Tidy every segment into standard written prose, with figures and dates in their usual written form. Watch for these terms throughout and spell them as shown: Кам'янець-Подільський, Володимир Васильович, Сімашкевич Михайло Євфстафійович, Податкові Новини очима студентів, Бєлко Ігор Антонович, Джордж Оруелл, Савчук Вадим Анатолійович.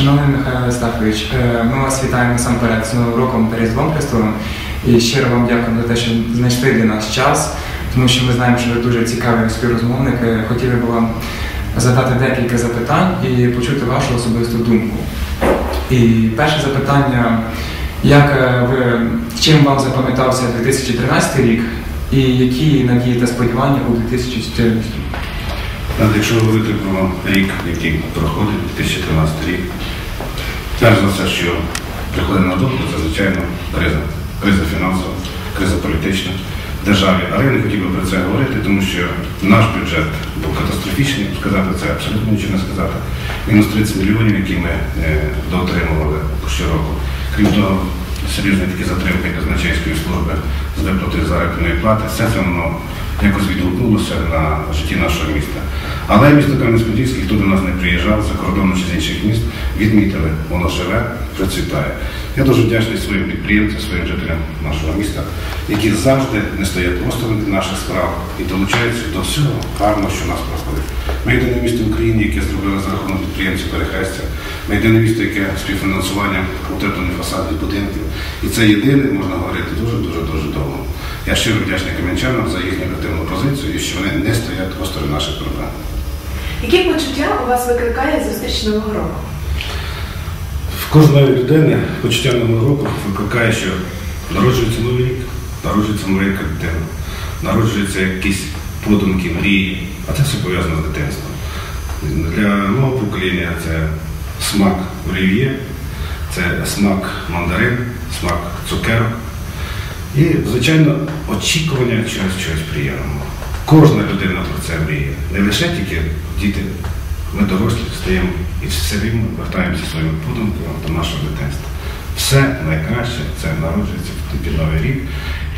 Шановний Михайло Євфстафійович, ми вас вітаємо насамперед з Новим роком та Різдвом Христовим. І щиро вам дякуємо за те, що знайшли для нас час, тому що ми знаємо, що ви дуже цікаві співрозмовник. Хотіли б вам задати декілька запитань і почути вашу особисту думку. І перше запитання, чим вам запам'ятався 2013 рік і які надії та сподівання у 2014? Якщо говорити про рік, який проходить, 2013 рік, перш за все, що приходить на думку, це, звичайно, криза фінансова, криза політична в державі. Але я не хотів би про це говорити, тому що наш бюджет був катастрофічний, сказати це абсолютно нічого не сказати. Мінус 30 мільйонів, які ми доотримували щороку. Крім того, серйозні такі затримки казначейської служби з виплати заробітної плати, все це воно якось відгукнулося на житті нашого міста. Але місто Кам'янець-Подільський, хто до нас не приїжджав, за кордоном чи з інших міст, відмітили, воно живе, процвітає. Я дуже вдячний своїм підприємцям, своїм жителям нашого міста, які завжди не стоять осторонь наших справ і долучаються до всього гарного, що нас проходить. Ми єдине місто в Україні, яке зробили за рахунок підприємців перехрестя. Ми єдине місто, яке співфінансування утеплені фасади будинків. І це єдине, можна говорити, дуже-дуже довго. Я щиро вдячний кам'янчанам за їхню активну позицію і що вони не стоять осторонь наших проблем. Які почуття у вас викликає зустріч Нового року? Кожної людини почуття Нового року викликає, що народжується новий рік, народжується маленька дитина, народжуються якісь подумки, мрії, а це все пов'язано з дитинством. Для нового покоління це смак олів'є, це смак мандарин, смак цукерок і, звичайно, очікування чогось приємного. Кожна людина про це мріє, не лише тільки діти. Ми дорослі стаємо і все рівно вертаємося своїми подумками до нашого дитинства. Все найкраще це народжується під Новий рік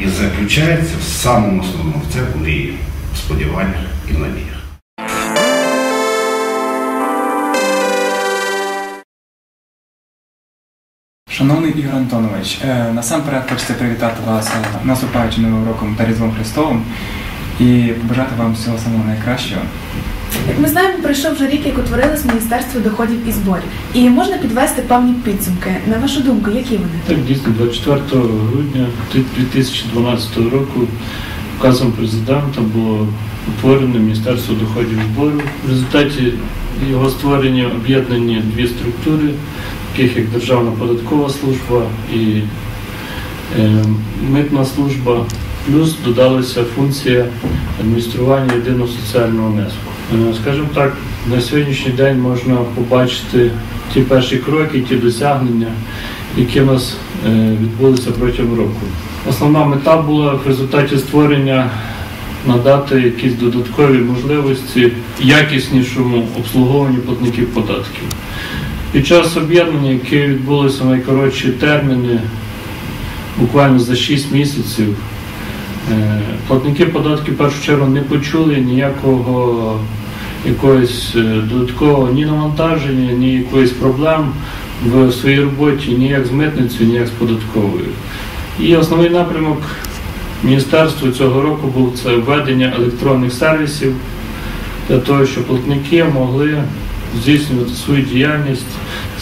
і заключається в самому основному це в мрії, сподіваннях і надіях. Шановний Ігор Антонович, насамперед хочеться привітати вас наступаючим Новим роком та Різдвом Христовим і побажати вам всього самого найкращого. Як ми знаємо, пройшов вже рік, як утворилось Міністерство доходів і зборів. І можна підвести певні підсумки. На вашу думку, які вони? Так, дійсно, 24 грудня 2012 року указом президента було утворено Міністерство доходів і зборів. В результаті його створення об'єднані дві структури, таких як Державна податкова служба і митна служба. Плюс додалася функція адміністрування єдиного соціального внеску. Скажімо так, на сьогоднішній день можна побачити ті перші кроки, ті досягнення, які в нас відбулися протягом року. Основна мета була в результаті створення надати якісь додаткові можливості якіснішому обслуговуванню платників податків. Під час об'єднання, яке відбулося в найкоротші терміни, буквально за 6 місяців, платники податків в першу чергу не почули ніякого якогось додаткового ні навантаження, ні якоїсь проблем в своїй роботі, ні як з митницею, ні як з податковою. І основний напрямок міністерства цього року був це введення електронних сервісів для того, щоб платники могли здійснювати свою діяльність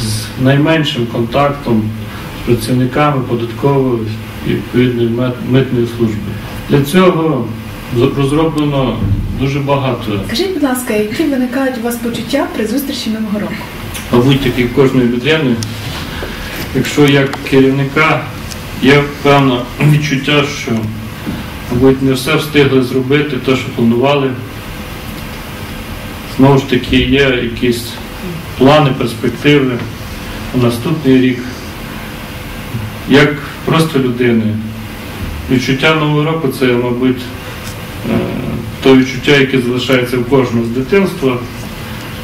з найменшим контактом з працівниками податкової і відповідної митної служби. Для цього розроблено дуже багато. Скажіть, будь ласка, які виникають у вас почуття при зустрічі Нового року? Мабуть, як і кожної людини, якщо як керівника, є певне відчуття, що, мабуть, не все встигли зробити, те, що планували. Знову ж таки, є якісь плани, перспективи на наступний рік. Як просто людини. Відчуття Нового року – це, мабуть, те відчуття, яке залишається в кожного з дитинства.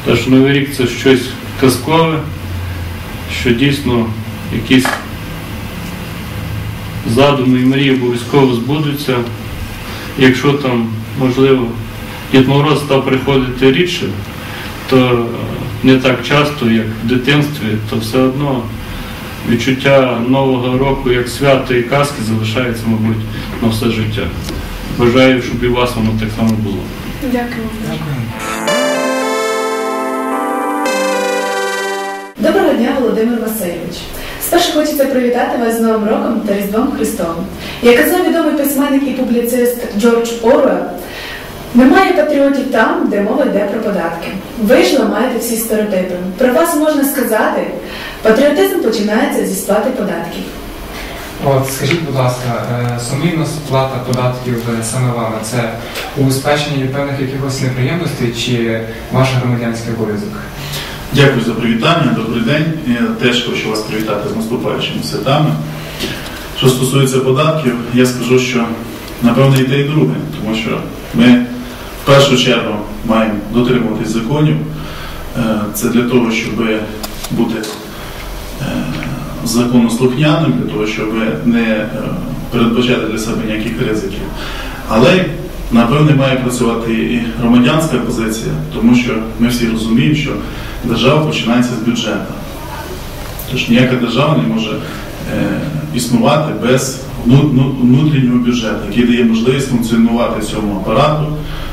Тож Новий рік – це щось казкове, що дійсно якісь задуми і мрії обов'язково збудуться. Якщо там, можливо, Дід Мороз став приходити рідше, то не так часто, як в дитинстві, то все одно відчуття Нового року як свято і казки залишається, мабуть, на все життя. Бажаю, щоб і вас воно так само було. Дякую. Доброго дня, Володимир Васильович. Спершу хочеться привітати вас з Новим роком та Різдвом Христовим. Як казав відомий письменник і публіцист Джордж Оруелл, немає патріотів там, де мова йде про податки. Вийшло, маєте всі стереотипи. Про вас можна сказати, патріотизм починається зі сплати податків. От, скажіть, будь ласка, сумлінна сплата податків саме вами – це убезпечення від певних якихось неприємностей чи ваш громадянський обов'язок? Дякую за привітання, добрий день. Я теж хочу вас привітати з наступаючими святами. Що стосується податків, я скажу, що, напевно, і те, і друге, тому що ми в першу чергу маємо дотримуватись законів. Це для того, щоб бути законослухняним, для того, щоб не передбачати для себе ніяких ризиків. Але, напевне, має працювати і громадянська позиція, тому що ми всі розуміємо, що держава починається з бюджету. Тож ніяка держава не може існувати без внутрішнього бюджету, який дає можливість функціонувати цьому апарату,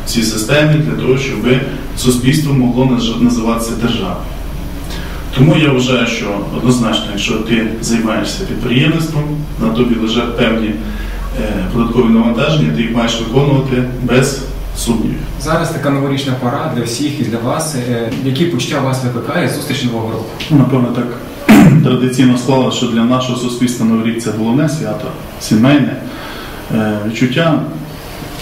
цій системі, для того, щоб суспільство могло називатися державою. Тому я вважаю, що однозначно, якщо ти займаєшся підприємництвом, на тобі лежать певні податкові навантаження, ти їх маєш виконувати без сумнівів. Зараз така новорічна пора для всіх і для вас. Які почуття вас викликає зустріч нового року? Напевно, так традиційно склалося, що для нашого суспільства Новий рік – це головне свято, сімейне відчуття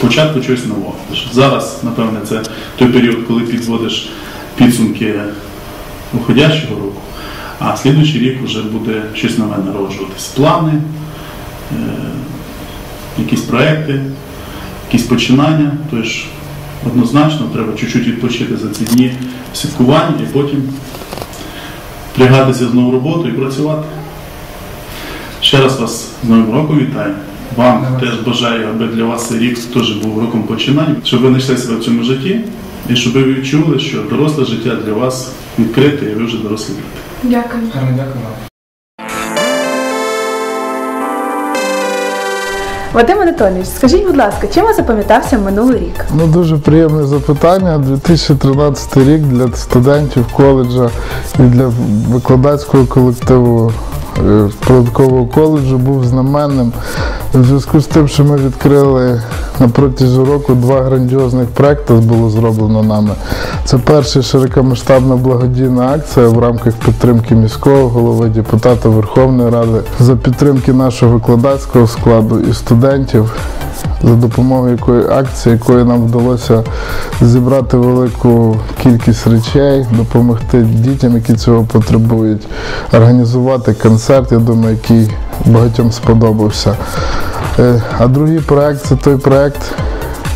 початку чогось нового. Зараз, напевно, це той період, коли підводиш підсумки уходящого року, а слідуючий рік вже буде щось нове народжуватись. Плани, якісь проекти, якісь починання, тож однозначно треба чуть-чуть відпочити за ці дні святкувань і потім впрягатися знову в роботу і працювати. Ще раз вас з Новим роком вітаю. Вам теж бажаю, аби для вас цей рік теж був роком починань, щоб ви знайшли себе в цьому житті і щоб ви відчули, що доросле життя для вас відкрите і ви вже дорослі люди. Дякую. Дякую. Вадим Анатолійович, скажіть, будь ласка, чим вас запам'ятався минулий рік? Ну, дуже приємне запитання. 2013 рік для студентів коледжа і для викладацького колективу податкового коледжу був знаменним. У зв'язку з тим, що ми відкрили на протязі року два грандіозних проекти, було зроблено нами. Це перша широкомасштабна благодійна акція в рамках підтримки міського голови, депутата Верховної Ради, за підтримки нашого викладацького складу і студентів, за допомогою якої акції, якою нам вдалося зібрати велику кількість речей, допомогти дітям, які цього потребують, організувати концерт, я думаю, який багатьом сподобався. А другий проект – це той проект,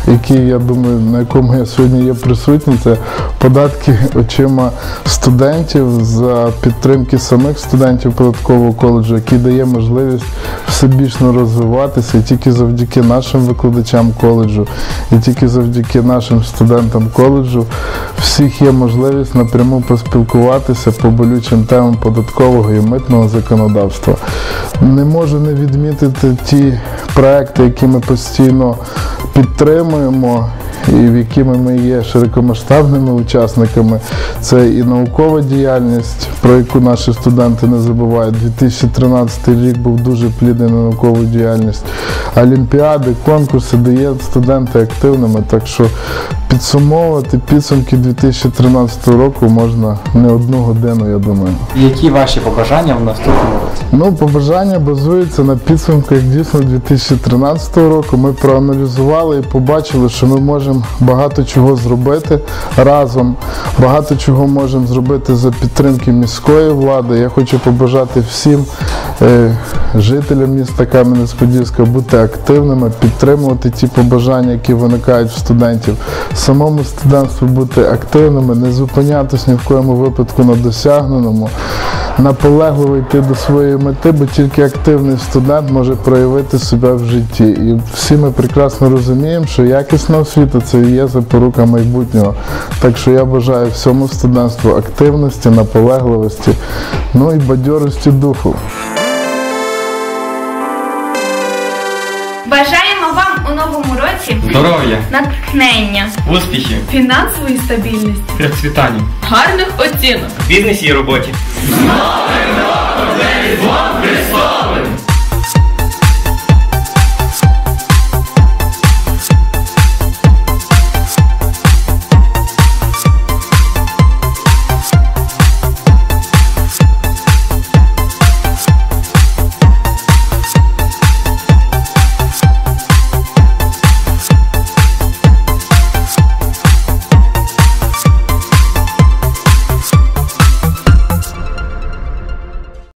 який, я думаю, на якому я сьогодні є присутній, це податки очима студентів за підтримки самих студентів податкового коледжу, який дає можливість всебічно розвиватися і тільки завдяки нашим викладачам коледжу, і тільки завдяки нашим студентам коледжу всіх є можливість напряму поспілкуватися по болючим темам податкового і митного законодавства. Не можу не відмітити ті проекти, які ми постійно підтримуємо і в якими ми є широкомасштабними учасниками. Це і наукова діяльність, про яку наші студенти не забувають. 2013 рік був дуже плідний на наукову діяльність. Олімпіади, конкурси, де є студенти активними, так що підсумовувати підсумки 2013 року можна не одну годину, я думаю. Які ваші побажання в наступному році? Ну, побажання базуються на підсумках дійсно 2013 року. Ми проаналізували і побачили, що ми можемо багато чого зробити разом, багато чого можемо зробити за підтримки міської влади. Я хочу побажати всім жителям міста Кам'янець-Подільська бути активними, підтримувати ті побажання, які виникають в студентів. Самому студентству бути активними, не зупинятися ні в коєму випадку на досягненому, наполегливо йти до своєї мети, бо тільки активний студент може проявити себе в житті. І всі ми прекрасно розуміємо, що якісна освіта – це і є запорука майбутнього. Так що я бажаю всьому студентству активності, наполегливості, ну і бадьорості духу. Бажаємо вам у новому році праці, здоров'я, натхнення, успіхів, фінансової стабільності, процвітання, гарних оцінок в бізнесі і роботі. З Новим роком!